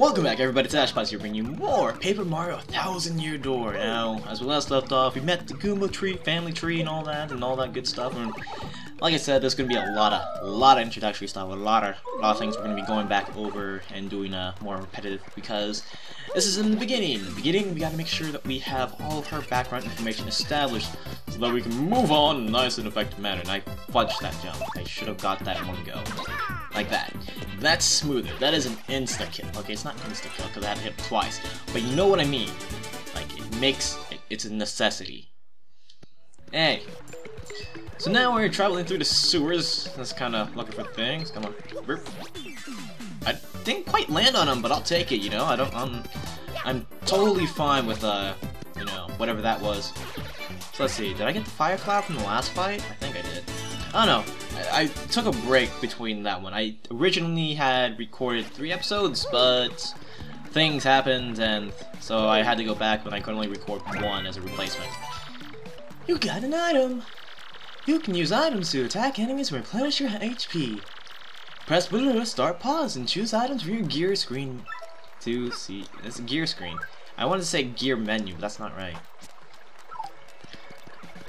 Welcome back, everybody. It's AshPots here, bringing you more Paper Mario 1000 Year Door. Now, as we last left off, we met the Goomba tree, family tree, and all that good stuff. And like I said, there's gonna be a lot of introductory stuff, a lot of things we're gonna be going back over and doing more repetitive, because this is in the beginning. In the beginning, we gotta make sure that we have all of her background information established so that we can move on in a nice and effective manner. And I fudged that jump. I should have got that in one go. Like that. That's smoother. That is an insta-kill. Okay, it's not insta-kill because I had to hit twice. But you know what I mean. Like, it's a necessity. Hey. So now we're traveling through the sewers. That's kind of looking for things. Come on. I didn't quite land on them, but I'll take it. You know, I don't. I'm totally fine with you know, whatever that was. So let's see. Did I get the fire cloud from the last fight? I think I did. Oh no. I took a break between that one. I originally had recorded 3 episodes, but things happened, and so I had to go back, but I could only record 1 as a replacement. You got an item. You can use items to attack enemies and replenish your HP. Press blue to start pause and choose items from your gear screen to see. It's a gear screen. I wanted to say gear menu, but that's not right.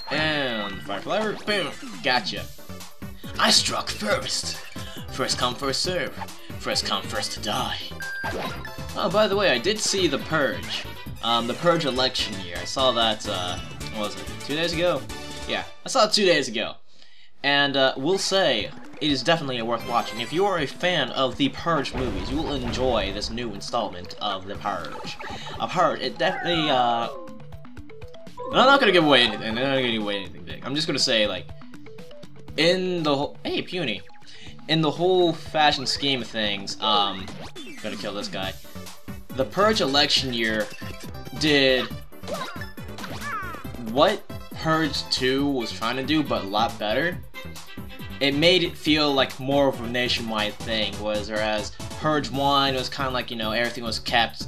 And fire flower, boom, gotcha. I struck first. First come, first serve. First come, first to die. Oh, by the way, I did see the Purge. The Purge election year. I saw that, what was it, 2 days ago? Yeah, I saw it 2 days ago. And we'll say, it is definitely worth watching. If you are a fan of the Purge movies, you will enjoy this new installment of the Purge. A Purge, it definitely, I'm not gonna give away anything. I'm not gonna give away anything big. I'm just gonna say, like, in the whole, hey, puny. In the whole fashion scheme of things, gonna kill this guy. The Purge election year did what Purge 2 was trying to do, but a lot better. It made it feel like more of a nationwide thing, whereas Purge 1 was kind of like, you know, everything was kept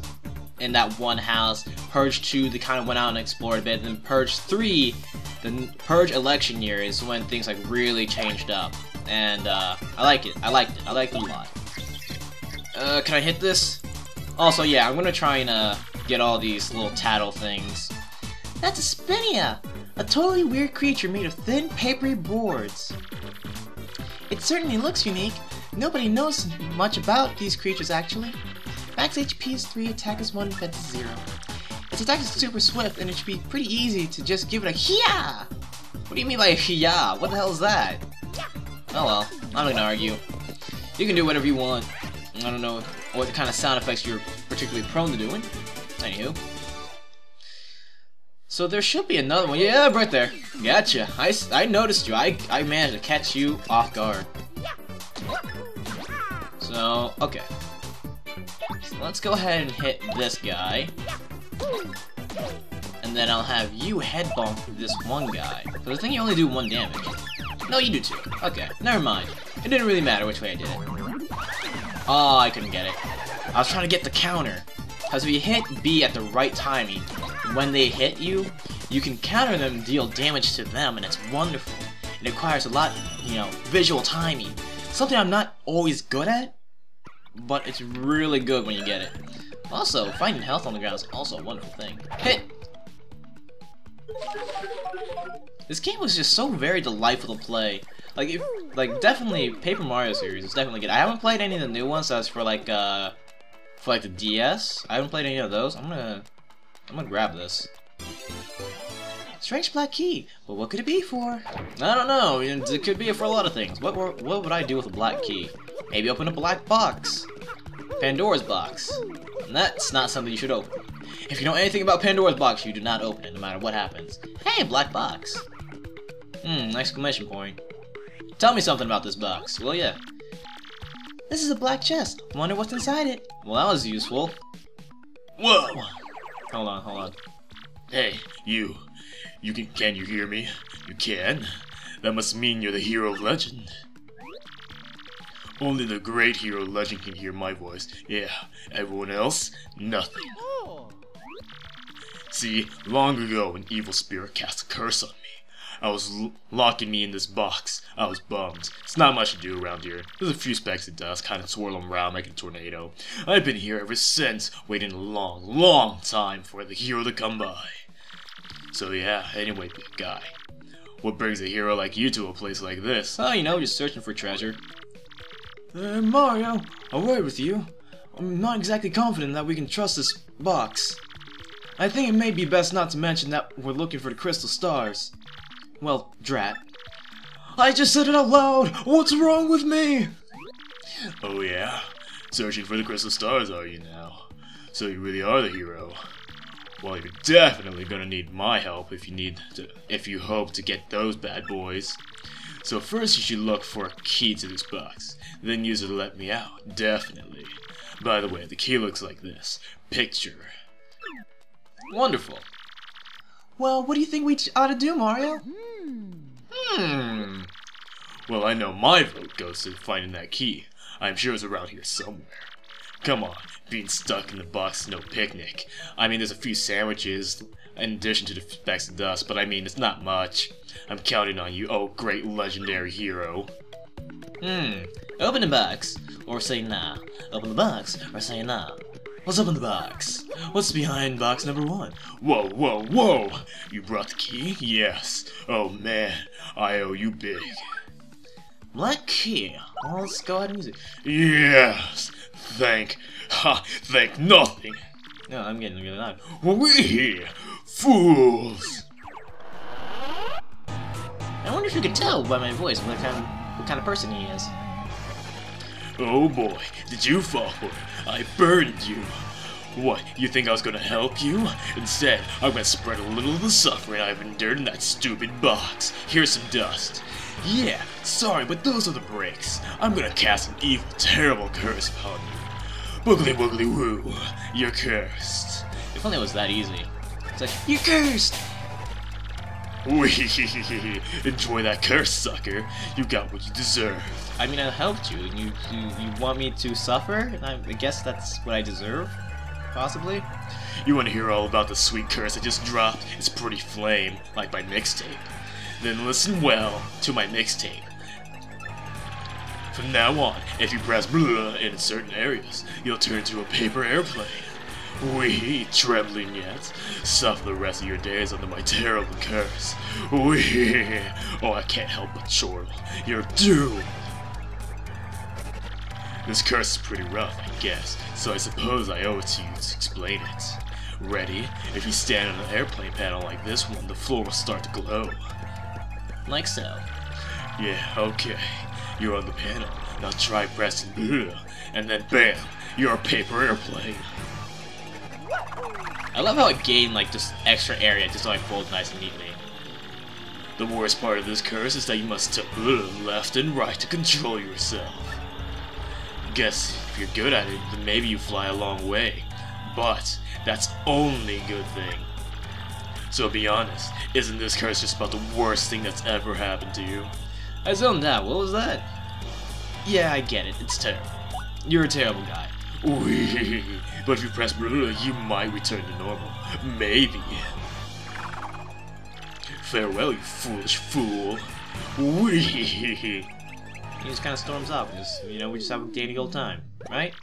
in that one house. Purge 2, they kind of went out and explored a bit, and then Purge 3, the Purge election year, is when things like really changed up, and I like it. I liked it a lot. Can I hit this? Also, yeah, I'm gonna try and get all these little tattle things. That's a Spinia, a totally weird creature made of thin, papery boards. It certainly looks unique. Nobody knows much about these creatures, actually. Max HP is 3, attack is 1, defense is 0. Its attack is super swift, and it should be pretty easy to just give it a hiya! What do you mean by a hiya? What the hell is that? Oh well, I'm not gonna argue. You can do whatever you want. I don't know what kind of sound effects you're particularly prone to doing. Anywho. So there should be another one. Yeah, right there. Gotcha. I noticed you. I managed to catch you off guard. So, okay. So let's go ahead and hit this guy. And then I'll have you head bump this one guy. Because I think you only do 1 damage. No, you do 2. Okay, never mind. It didn't really matter which way I did it. Oh, I couldn't get it. I was trying to get the counter. Because if you hit B at the right timing, when they hit you, you can counter them and deal damage to them, and it's wonderful. It requires a lot, you know, visual timing. Something I'm not always good at, but it's really good when you get it. Also, finding health on the ground is also a wonderful thing. Hit! This game was just so very delightful to play. Like, definitely, Paper Mario series is definitely good. I haven't played any of the new ones. That's for like the DS. I haven't played any of those. I'm gonna grab this. Strange black key. But what could it be for? I don't know. It could be for a lot of things. What would I do with a black key? Maybe open a black box. Pandora's box. And that's not something you should open. If you know anything about Pandora's box, you do not open it, no matter what happens. Hey, black box. Exclamation point. Tell me something about this box. Well, yeah. This is a black chest. Wonder what's inside it. Well, that was useful. Whoa! Hold on. Hey, you. Can you hear me? You can? That must mean you're the hero of legend. Only the great hero legend can hear my voice. Yeah, everyone else, nothing. No. See, long ago an evil spirit cast a curse on me. I was locking me in this box. I was bummed. It's not much to do around here. There's a few specks of dust, kind of swirl them around like a tornado. I've been here ever since, waiting a long, long time for the hero to come by. So yeah, anyway, big guy. What brings a hero like you to a place like this? Oh, you know, just searching for treasure. Mario, a word with you. I'm not exactly confident that we can trust this box. I think it may be best not to mention that we're looking for the crystal stars. Well, drat. I just said it out loud! What's wrong with me? Oh yeah? Searching for the crystal stars are you now? So you really are the hero. Well, you're definitely gonna need my help if you hope to get those bad boys. So first you should look for a key to this box, then use it to let me out, definitely. By the way, the key looks like this. Picture. Wonderful. Well, what do you think we ought to do, Mario? Well, I know my vote goes to finding that key. I'm sure it's around here somewhere. Come on, being stuck in the box is no picnic. I mean, there's a few sandwiches in addition to the specks of dust, but I mean, it's not much. I'm counting on you, oh great legendary hero. Open the box, or say nah. Open the box, or say nah. Let's open the box. What's behind box number one? Whoa, whoa, whoa! You brought the key? Yes. Oh man, I owe you big. Black key. Oh, let's go ahead and use it. Yes! Thank nothing! No, I'm getting a good eye. We're here! Fools! I wonder if you can tell by my voice what kind of person he is. Oh boy, did you fall for it? I burned you! What, you think I was gonna help you? Instead, I'm gonna spread a little of the suffering I've endured in that stupid box. Here's some dust. Yeah, sorry, but those are the breaks. I'm gonna cast an evil, terrible curse upon you. Boogly boogly woo, you're cursed. If only it was that easy. It's like, you're cursed! Wee, enjoy that curse, sucker. You got what you deserve. I mean, I helped you, and you want me to suffer? I guess that's what I deserve, possibly? You want to hear all about the sweet curse I just dropped? It's pretty flame, like my mixtape. Then listen well to my mixtape. From now on, if you press blah in certain areas, you'll turn to a paper airplane. Wee, trembling yet? Suffer the rest of your days under my terrible curse. Wee! Oh, I can't help but chortle. You're doomed! This curse is pretty rough, I guess, so I suppose I owe it to you to explain it. Ready? If you stand on an airplane panel like this one, the floor will start to glow. Like so. Yeah, okay. You're on the panel. Now try pressing blah, and then bam! You're a paper airplane. I love how it gained like just extra area just so I fold nice and neatly. The worst part of this curse is that you must tip left and right to control yourself. Guess if you're good at it, then maybe you fly a long way. But that's only a good thing. So be honest, isn't this curse just about the worst thing that's ever happened to you? I zoned out, what was that? Yeah, I get it, it's terrible. You're a terrible guy. Wee, but if you press blue, you might return to normal. Maybe. Farewell, you foolish fool. Wee. He just kind of storms off. Just, you know, we just have a dating old time, right?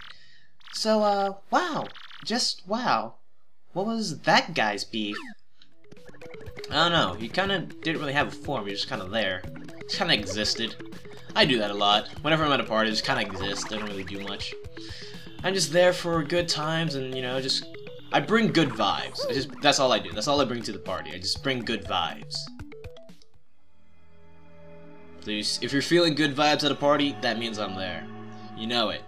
So, wow. Just wow. What was that guy's beef? I don't know. He kind of didn't really have a form. He was just kind of there. Just kind of existed. I do that a lot. Whenever I'm at a party, I just kind of exist. I don't really do much. I'm just there for good times and, you know, just... I bring good vibes. That's all I do. That's all I bring to the party. I just bring good vibes. So if you're feeling good vibes at a party, that means I'm there. You know it.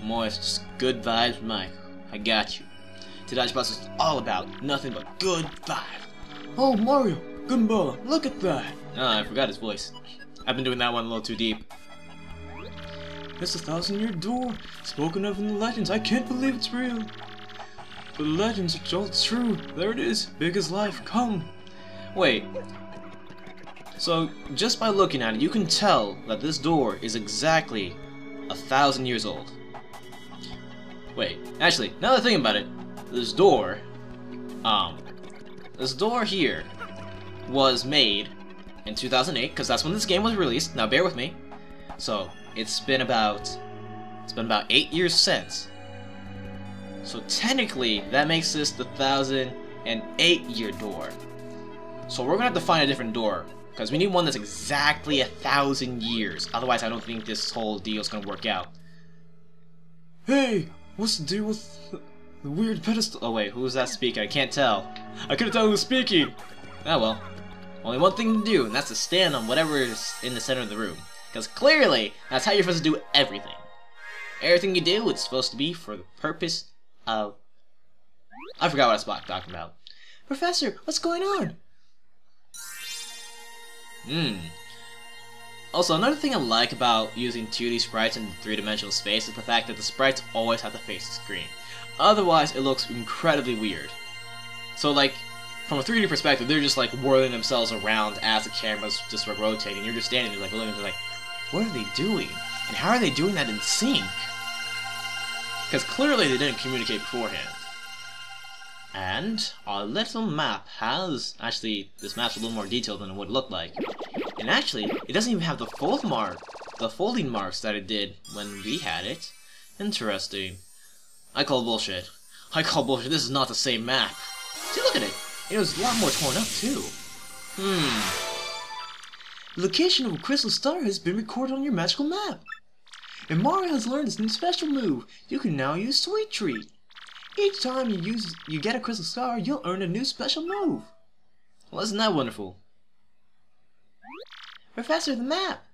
I'm always just good vibes, Mike. I got you. Today's boss is all about nothing but good vibes. Oh, Mario. Goomba, look at that. Ah, I forgot his voice. I've been doing that one a little too deep. It's a 1,000-year door, spoken of in the legends. I can't believe it's real. The legends are all true. There it is, big as life. Come. Wait. So just by looking at it, you can tell that this door is exactly 1,000 years old. Wait. Actually, now that I think about it, this door here was made in 2008, because that's when this game was released. Now bear with me. So it's been about 8 years since. So technically, that makes this the 1008-year door. So we're gonna have to find a different door, because we need one that's exactly 1,000 years. Otherwise, I don't think this whole deal's gonna work out. Hey, what's the deal with the weird pedestal? Oh wait, who's that speaking? I can't tell. I couldn't tell who's speaking. Oh well. Only one thing to do, and that's to stand on whatever is in the center of the room. Because clearly, that's how you're supposed to do everything. Everything you do, it's supposed to be for the purpose of... I forgot what I was talking about. Professor, what's going on? Also, another thing I like about using 2D sprites in three-dimensional space is the fact that the sprites always have to face the screen. Otherwise, it looks incredibly weird. So, like, from a 3D perspective, they're just like whirling themselves around as the camera's just like rotating. You're just standing there, like looking at, like, what are they doing? And how are they doing that in sync? Because clearly they didn't communicate beforehand. And our little map has, actually, this map's a little more detailed than it would look like. And actually, it doesn't even have the folding marks that it did when we had it. Interesting. I call bullshit. I call bullshit. This is not the same map. See, look at it. It was a lot more torn up, too. The location of a crystal star has been recorded on your magical map. And Mario has learned this new special move. You can now use Sweet Treat. Each time you get a crystal star, you'll earn a new special move. Well, isn't that wonderful? Professor, the map!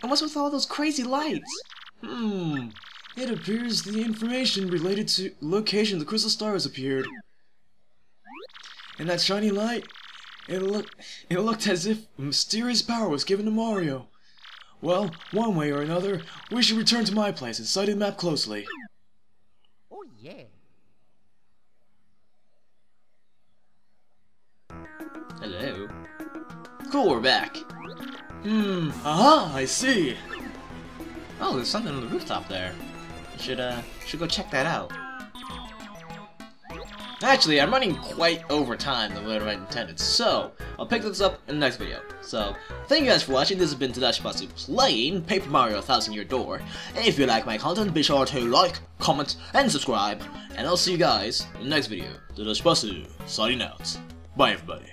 And what's with all those crazy lights? It appears the information related to location the crystal star has appeared. And that shiny light, it looked as if mysterious power was given to Mario. Well, one way or another, we should return to my place and study the map closely. Oh yeah. Hello. Cool, we're back. Aha, I see. Oh, there's something on the rooftop there. I should go check that out. Actually, I'm running quite over time than what I intended, so I'll pick this up in the next video. So, thank you guys for watching. This has been AshPots playing Paper Mario 1000-Year Door. And if you like my content, be sure to like, comment, and subscribe. And I'll see you guys in the next video. AshPots signing out. Bye, everybody.